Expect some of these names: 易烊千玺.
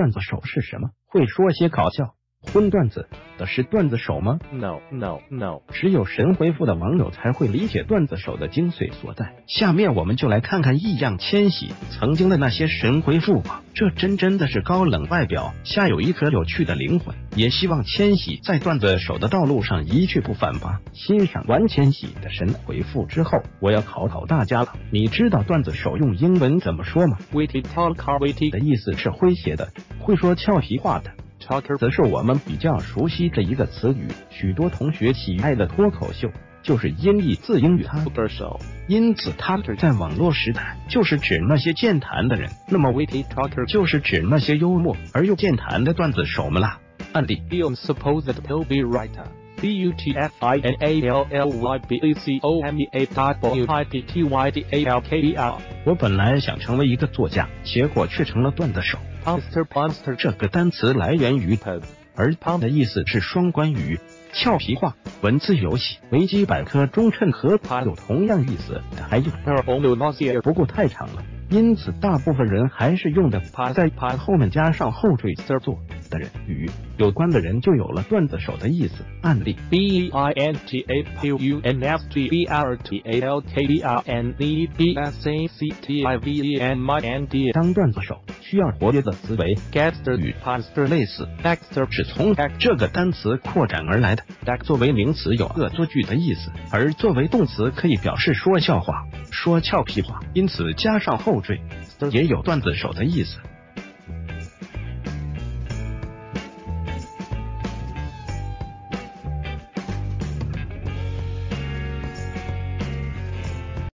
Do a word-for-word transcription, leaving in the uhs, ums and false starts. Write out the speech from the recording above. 段子手是什么？会说些搞笑、荤段子的是段子手吗 ？No No No， 只有神回复的网友才会理解段子手的精髓所在。下面我们就来看看易烊千玺曾经的那些神回复吧。这真真的是高冷外表下有一颗有趣的灵魂。也希望千玺在段子手的道路上一去不返吧。欣赏完千玺的神回复之后，我要考考大家了。你知道段子手用英文怎么说吗 ？Witty talker witty 的意思是诙谐的，会说俏皮话的。 talker 则是我们比较熟悉的一个词语，许多同学喜爱的脱口秀就是音译自英语 talker show， 因此 talker 在网络时代就是指那些健谈的人，那么 witty talker 就是指那些幽默而又健谈的段子手们啦。案例 ：I'm supposed to be writer, beautiful and a l l y b e c o m e a w i t t y d a l k e r。 我本来想成为一个作家，结果却成了段子手。 Punster punster 这个单词来源于 pun， 而 pun 的意思是双关语、俏皮话、文字游戏。维基百科中称和 pun 有同样意思，还有 pun， 不过太长了，因此大部分人还是用的 pun， 在 pun 后面加上后缀 ser 做的人与有关的人就有了段子手的意思。案例 ：b e i n t a p u n s t b r t a l k e r n e b s a c t i v e n m y n d。 当段子手。 需要活跃的思维 ，gangster 与 punster 类似 ，gangster 是从 act 这个单词扩展而来的。act 作为名词有恶作剧的意思，而作为动词可以表示说笑话、说俏皮话，因此加上后缀，也有段子手的意思。